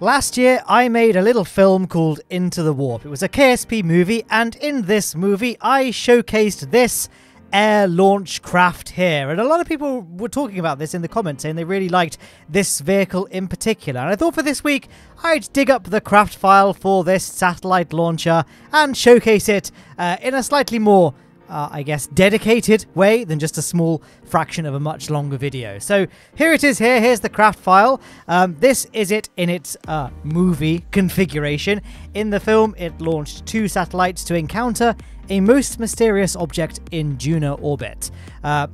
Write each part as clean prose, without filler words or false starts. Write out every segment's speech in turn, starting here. Last year I made a little film called Into the Warp. It was a KSP movie, and in this movie I showcased this air launch craft here. And a lot of people were talking about this in the comments, saying they really liked this vehicle in particular. And I thought for this week I'd dig up the craft file for this satellite launcher and showcase it in a slightly more I guess dedicated way than just a small fraction of a much longer video. So here it is. Here's the craft file. This is it in its movie configuration. In the film, it launched two satellites to encounter a most mysterious object in Juno orbit.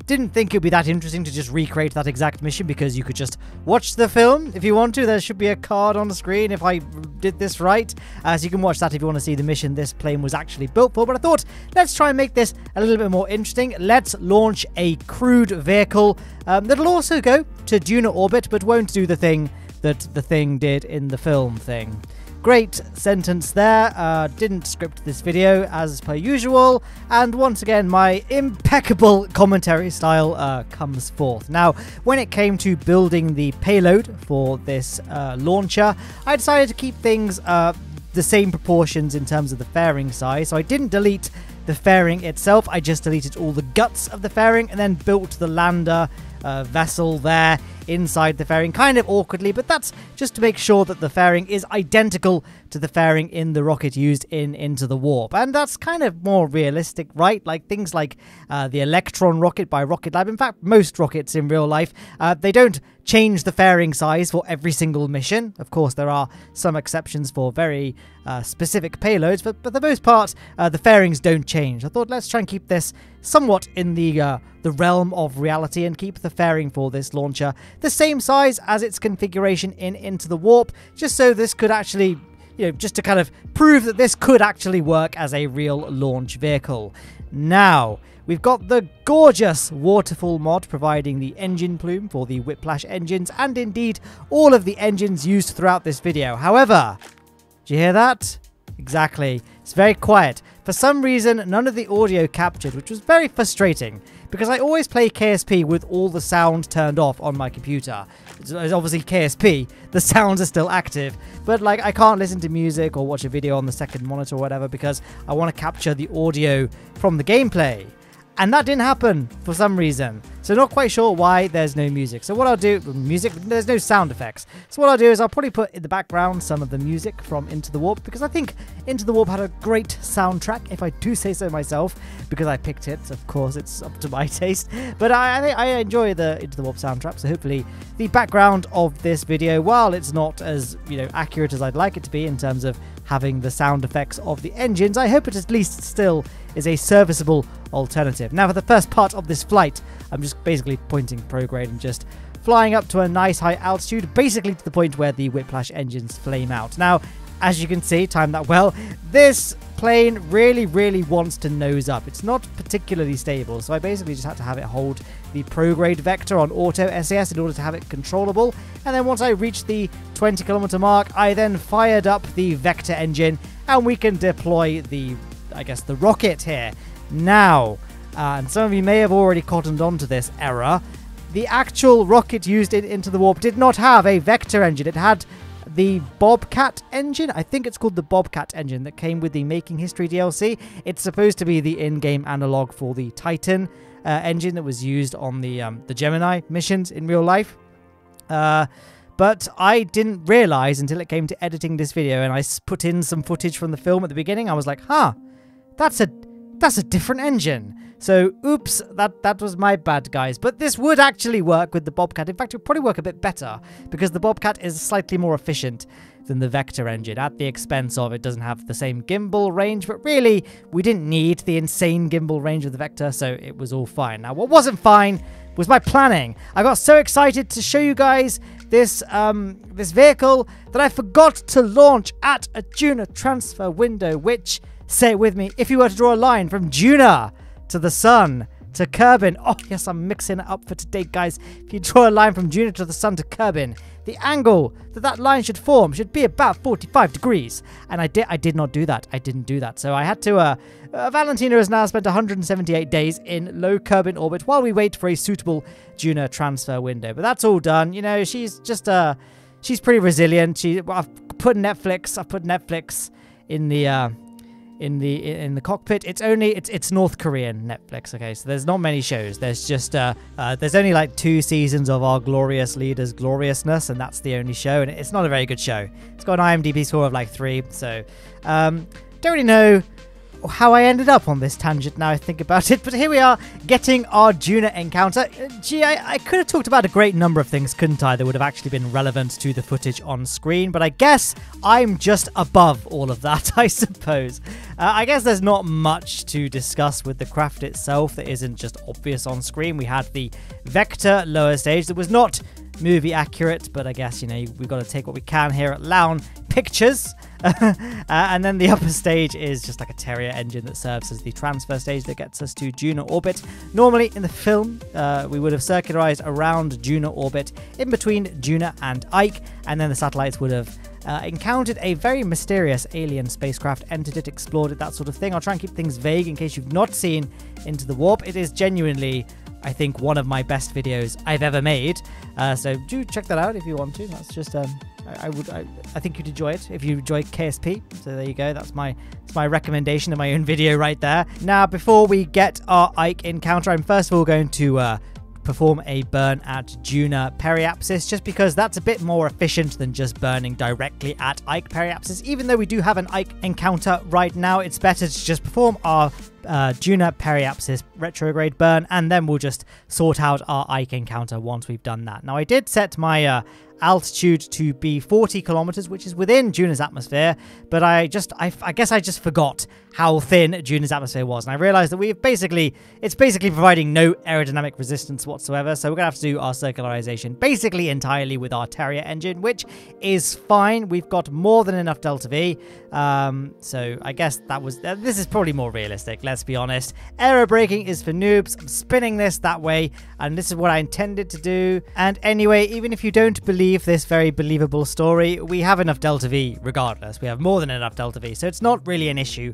Didn't think it'd be that interesting to just recreate that exact mission, because you could just watch the film if you want to. There should be a card on the screen if I did this right, so you can watch that if you want to see the mission this plane was actually built for. But I thought, let's try and make this a little bit more interesting. Let's launch a crewed vehicle that'll also go to Juno orbit, but won't do the thing that the thing did in the film thing. Great sentence there. Didn't script this video as per usual, and once again my impeccable commentary style comes forth. Now, when it came to building the payload for this launcher, I decided to keep things the same proportions in terms of the fairing size, so I didn't delete the fairing itself. I just deleted all the guts of the fairing and then built the lander vessel there inside the fairing, kind of awkwardly, but that's just to make sure that the fairing is identical to the fairing in the rocket used in Into the Warp. And that's kind of more realistic, right? Like things like the Electron rocket by Rocket Lab. In fact, most rockets in real life, they don't change the fairing size for every single mission. Of course, there are some exceptions for very specific payloads, but for the most part, the fairings don't change. I thought, let's try and keep this somewhat in the realm of reality and keep the fairing for this launcher the same size as its configuration in Into the Warp, just so this could actually, you know, just to kind of prove that this could actually work as a real launch vehicle. Now, we've got the gorgeous waterfall mod providing the engine plume for the Whiplash engines, and indeed all of the engines used throughout this video. However, do you hear that? Exactly. It's very quiet. For some reason, none of the audio captured, which was very frustrating, because I always play KSP with all the sound turned off on my computer. It's obviously KSP, the sounds are still active, but like I can't listen to music or watch a video on the second monitor or whatever, because I want to capture the audio from the gameplay. And that didn't happen for some reason. So not quite sure why there's no music. So what I'll do, there's no sound effects. So what I'll do is I'll probably put in the background some of the music from Into the Warp, because I think Into the Warp had a great soundtrack, if I do say so myself, because I picked it. Of course, it's up to my taste. But I enjoy the Into the Warp soundtrack. So hopefully the background of this video, while it's not as, you know, accurate as I'd like it to be in terms of having the sound effects of the engines, I hope it at least still is a serviceable alternative. Now, for the first part of this flight, I'm just basically pointing prograde and just flying up to a nice high altitude, basically to the point where the Whiplash engines flame out. Now, as you can see, time that well, this plane really wants to nose up. It's not particularly stable, so I basically just had to have it hold the prograde vector on auto SAS in order to have it controllable. And then once I reached the 20-kilometer mark, I then fired up the vector engine, and we can deploy the, I guess, the rocket here. Now, and some of you may have already cottoned on to this error, the actual rocket used in Into the Warp did not have a vector engine. It had the Bobcat engine. I think it's called the Bobcat engine that came with the Making History DLC. It's supposed to be the in-game analog for the Titan engine that was used on the Gemini missions in real life. But I didn't realize until it came to editing this video, and I put in some footage from the film at the beginning. I was like, huh, that's a different engine. So, oops, that was my bad, guys. But this would actually work with the Bobcat. In fact, it would probably work a bit better, because the Bobcat is slightly more efficient than the Vector engine, at the expense of it doesn't have the same gimbal range. But really, we didn't need the insane gimbal range of the Vector, so it was all fine. Now, what wasn't fine was my planning. I got so excited to show you guys this this vehicle that I forgot to launch at a Juno transfer window, which, say it with me, if you were to draw a line from Juno to the sun to Kerbin. Oh yes, I'm mixing it up for today, guys. If you draw a line from Juno to the sun to Kerbin, the angle that line should form should be about 45 degrees. And I did not do that. I didn't do that. So I had to, Valentina has now spent 178 days in low Kerbin orbit while we wait for a suitable Juno transfer window. But that's all done. You know, she's just she's pretty resilient. I've put Netflix in the cockpit. It's North Korean Netflix. Okay, so there's not many shows. There's just there's only like 2 seasons of Our Glorious Leader's Gloriousness, and that's the only show. And it's not a very good show. It's got an IMDb score of like 3. So don't really know how I ended up on this tangent now I think about it, but here we are getting our Duna encounter. Gee, I could have talked about a great number of things, couldn't I, that would have actually been relevant to the footage on screen, but I guess I'm just above all of that, I suppose. I guess there's not much to discuss with the craft itself that isn't just obvious on screen. We had the Vector lower stage that was not movie accurate, but I guess, you know, we've got to take what we can here at Lowne Pictures. And then the upper stage is just like a Terrier engine that serves as the transfer stage that gets us to Juno orbit. Normally in the film, we would have circularized around Juno orbit in between Juno and Ike, and then the satellites would have encountered a very mysterious alien spacecraft, entered it, explored it, that sort of thing. I'll try and keep things vague in case you've not seen Into the Warp. It is genuinely, I think, one of my best videos I've ever made. So do check that out if you want to. That's just I think you'd enjoy it if you enjoy KSP. So there you go. That's my recommendation of my own video right there. Now, before we get our Ike encounter, I'm first of all going to perform a burn at Duna periapsis, just because that's a bit more efficient than just burning directly at Ike periapsis. Even though we do have an Ike encounter right now, it's better to just perform our Duna periapsis retrograde burn, and then we'll just sort out our Ike encounter once we've done that. Now, I did set my altitude to be 40 kilometers, which is within Duna's atmosphere, but I guess I just forgot how thin Duna's atmosphere was, and I realized that it's basically providing no aerodynamic resistance whatsoever, so we're gonna have to do our circularization basically entirely with our Terrier engine, which is fine. We've got more than enough delta V, so I guess that was this is probably more realistic, let's be honest. Aerobraking is for noobs. I'm spinning this that way, and this is what I intended to do. And anyway, even if you don't believe this very believable story, we have enough delta V regardless. We have more than enough delta V, so it's not really an issue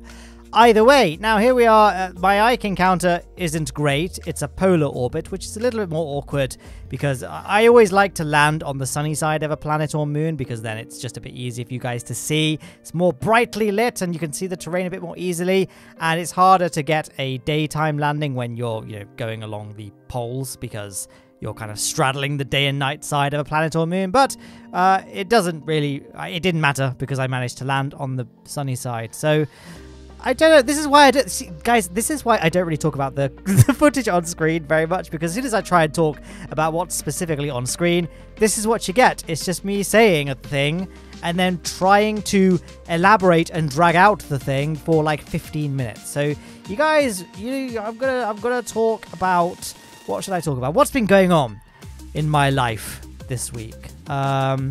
either way. Now, here we are. My Ike encounter isn't great. It's a polar orbit, which is a little bit more awkward because I always like to land on the sunny side of a planet or moon, because then it's just a bit easier for you guys to see. It's more brightly lit and you can see the terrain a bit more easily, and it's harder to get a daytime landing when you're, you know, going along the poles, because you're kind of straddling the day and night side of a planet or moon. But it didn't matter because I managed to land on the sunny side. So I don't know. This is why I don't see, guys. This is why I don't really talk about the footage on screen very much, because as soon as I try and talk about what's specifically on screen, this is what you get. It's just me saying a thing and then trying to elaborate and drag out the thing for like 15 minutes. So you guys, I'm gonna talk about, what should I talk about? What's been going on in my life this week? I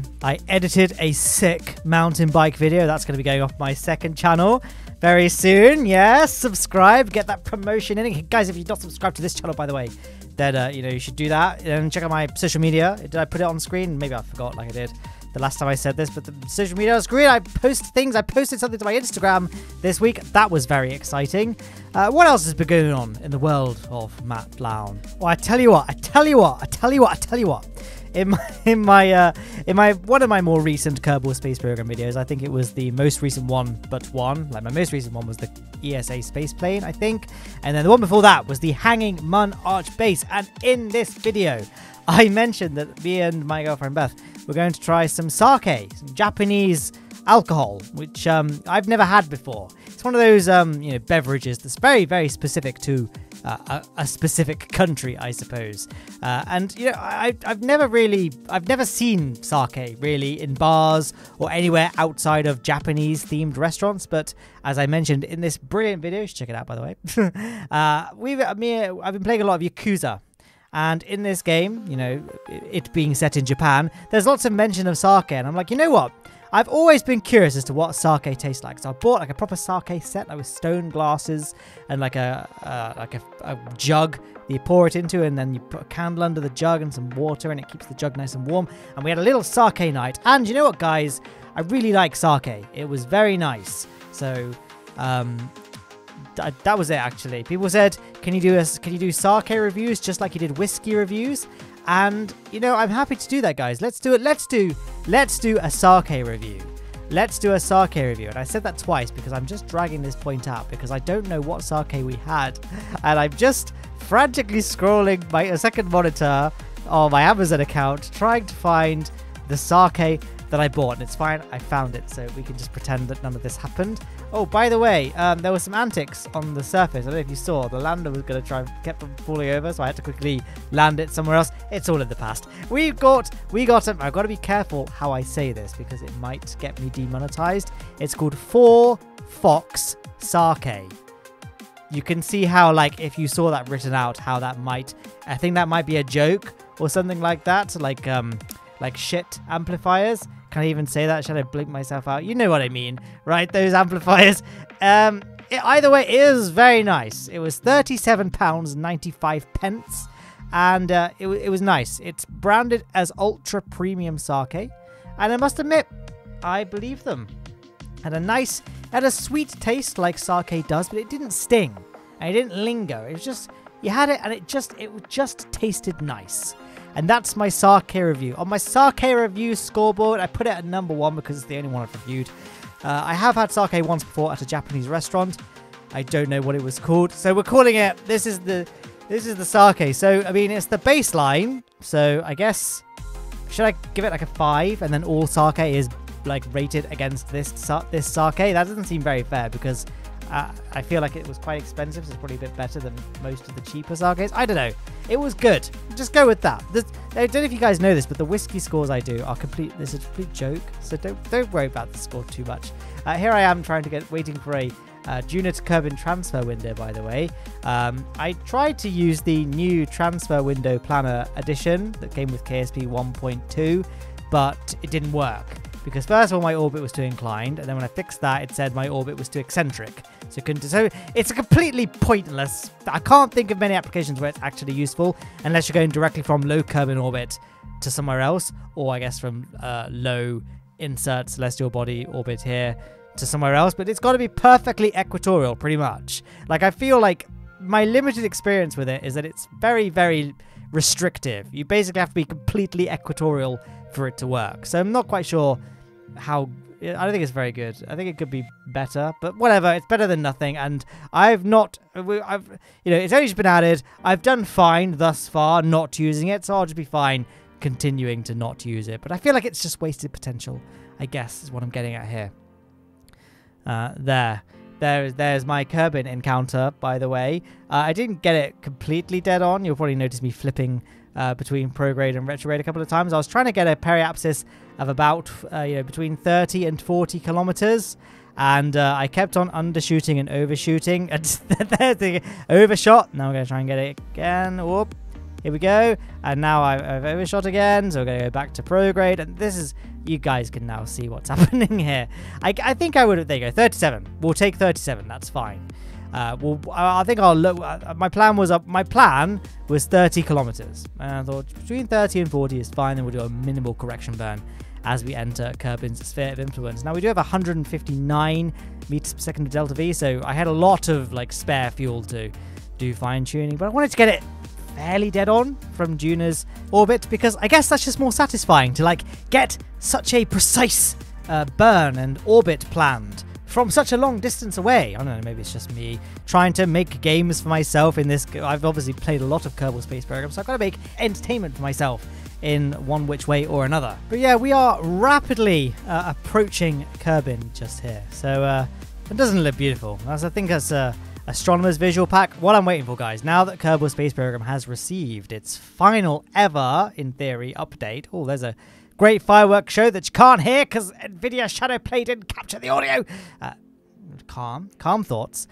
edited a sick mountain bike video. That's gonna be going off my second channel very soon. Yes, subscribe, get that promotion in. Guys, if you're not subscribed to this channel, by the way, then you should do that. And check out my social media. Did I put it on screen? Maybe I forgot, like I did the last time I said this, but the social media on screen, I post things. I posted something to my Instagram this week. That was very exciting. What else has been going on in the world of Matt Lowne? Well, I tell you what. In my one of my more recent Kerbal Space Program videos, I think it was the most recent one, but one. Like, my most recent one was the ESA space plane, I think. And then the one before that was the Hanging Mun Arch Base. And in this video, I mentioned that me and my girlfriend Beth were going to try some sake, some Japanese alcohol, which I've never had before. It's one of those beverages that's very, very specific to a specific country, I suppose. I've never seen sake really in bars or anywhere outside of Japanese themed restaurants. But as I mentioned in this brilliant video, you should check it out, by the way. I've been playing a lot of Yakuza. And in this game, you know, it being set in Japan, there's lots of mention of sake. And I'm like, you know what? I've always been curious as to what sake tastes like. So I bought like a proper sake set, like with stone glasses and like a jug that you pour it into, and then you put a candle under the jug and some water, and it keeps the jug nice and warm. And we had a little sake night. And you know what, guys? I really like sake. It was very nice. So that was it, actually. People said, "Can you do sake reviews just like you did whiskey reviews?" And, you know, I'm happy to do that, guys. Let's do it. Let's do a sake review. Let's do a sake review. And I said that twice because I'm just dragging this point out because I don't know what sake we had. And I'm just frantically scrolling my second monitor on my Amazon account, trying to find the sake that I bought. And it's fine, I found it, so we can just pretend that none of this happened. Oh, by the way, there were some antics on the surface. I don't know if you saw. The lander was going to try and kept from falling over, so I had to quickly land it somewhere else. It's all in the past. We got I've got to be careful how I say this because it might get me demonetized. It's called Four Fox Sake. You can see how, like, if you saw that written out, how that might, I think that might be a joke or something like that, like shit amplifiers. Can I even say that? Should I blink myself out? You know what I mean, right? Those amplifiers. Either way, it was very nice. It was £37.95, and it was nice. It's branded as ultra premium sake, and I must admit, I believe them. Had a sweet taste like sake does, but it didn't sting and it didn't linger. It was just, you had it, and it just tasted nice. And that's my sake review. On my sake review scoreboard, I put it at #1 because it's the only one I've reviewed. I have had sake once before at a Japanese restaurant. I don't know what it was called, so we're calling it. This is the sake. So I mean, it's the baseline. So I guess, should I give it like a 5, and then all sake is like rated against this sake? That doesn't seem very fair because I feel like it was quite expensive, so it's probably a bit better than most of the cheaper sakes. I don't know. It was good. Just go with that. I don't know if you guys know this, but the whiskey scores I do are complete. This is a complete joke, so don't worry about the score too much. Here I am trying to waiting for a Juno to Kerbin transfer window. By the way, I tried to use the new Transfer Window Planner edition that came with KSP 1.2, but it didn't work. Because first of all, my orbit was too inclined, and then when I fixed that, it said my orbit was too eccentric. So it's a completely pointless. I can't think of many applications where it's actually useful, unless you're going directly from low Kerbin orbit to somewhere else, or I guess from low insert celestial body orbit here to somewhere else. But it's got to be perfectly equatorial, pretty much. Like, I feel like my limited experience with it is that it's very, very restrictive. You basically have to be completely equatorial for it to work. So I'm not quite sure how. I don't think it's very good. I think it could be better, but whatever. It's better than nothing, and you know, it's only just been added. I've done fine thus far, not using it, so I'll just be fine continuing to not use it. But I feel like it's just wasted potential, I guess, is what I'm getting at here. There's my Kerbin encounter, by the way. I didn't get it completely dead on. You'll probably notice me flipping between prograde and retrograde a couple of times. I was trying to get a periapsis of about, you know, between 30 and 40 kilometers. And I kept on undershooting and overshooting. And there's the overshot. Now we're going to try and get it again. Whoop. Here we go. And now I've overshot again. So we're going to go back to prograde. And this is, you guys can now see what's happening here. I think I would, there you go, 37. We'll take 37. That's fine. Well, I think I'll look. My plan was 30 kilometers, and I thought between 30 and 40 is fine. Then we'll do a minimal correction burn as we enter Kerbin's sphere of influence. Now we do have 159 meters per second of delta V, so I had a lot of like spare fuel to do fine tuning, but I wanted to get it fairly dead on from Juno's orbit because I guess that's just more satisfying to like get such a precise burn and orbit planned from such a long distance away. I don't know, maybe it's just me trying to make games for myself in this. I've obviously played a lot of Kerbal Space Program, so I've got to make entertainment for myself in one which way or another. But yeah, we are rapidly approaching Kerbin just here. So it doesn't look beautiful. As I think that's Astronomer's Visual Pack. What I'm waiting for, guys, now that Kerbal Space Program has received its final ever, in theory, update. Oh, there's a great fireworks show that you can't hear because NVIDIA Shadowplay didn't capture the audio. Calm thoughts.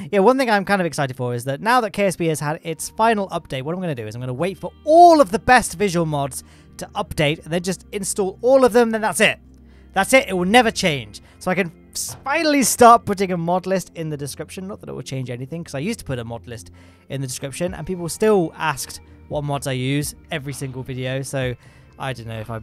Yeah, one thing I'm kind of excited for is that now that KSP has had its final update, what I'm going to do is I'm going to wait for all of the best visual mods to update and then just install all of them. Then that's it. That's it. It will never change. So I can finally start putting a mod list in the description. Not that it will change anything because I used to put a mod list in the description and people still asked what mods I use every single video. So I don't know if I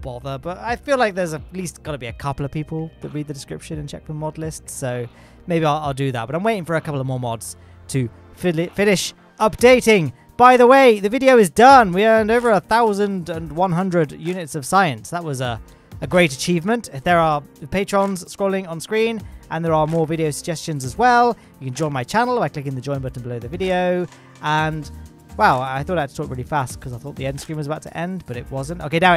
bother, but I feel like there's at least got to be a couple of people that read the description and check the mod list, so maybe I'll do that. But I'm waiting for a couple of more mods to finish updating By the way, the video is done. We earned over 1,100 units of science. That was a great achievement. There are patrons scrolling on screen, and there are more video suggestions as well. You can join my channel by clicking the join button below the video. And wow, I thought I had to talk really fast because I thought the end screen was about to end, but it wasn't. Okay, now it is.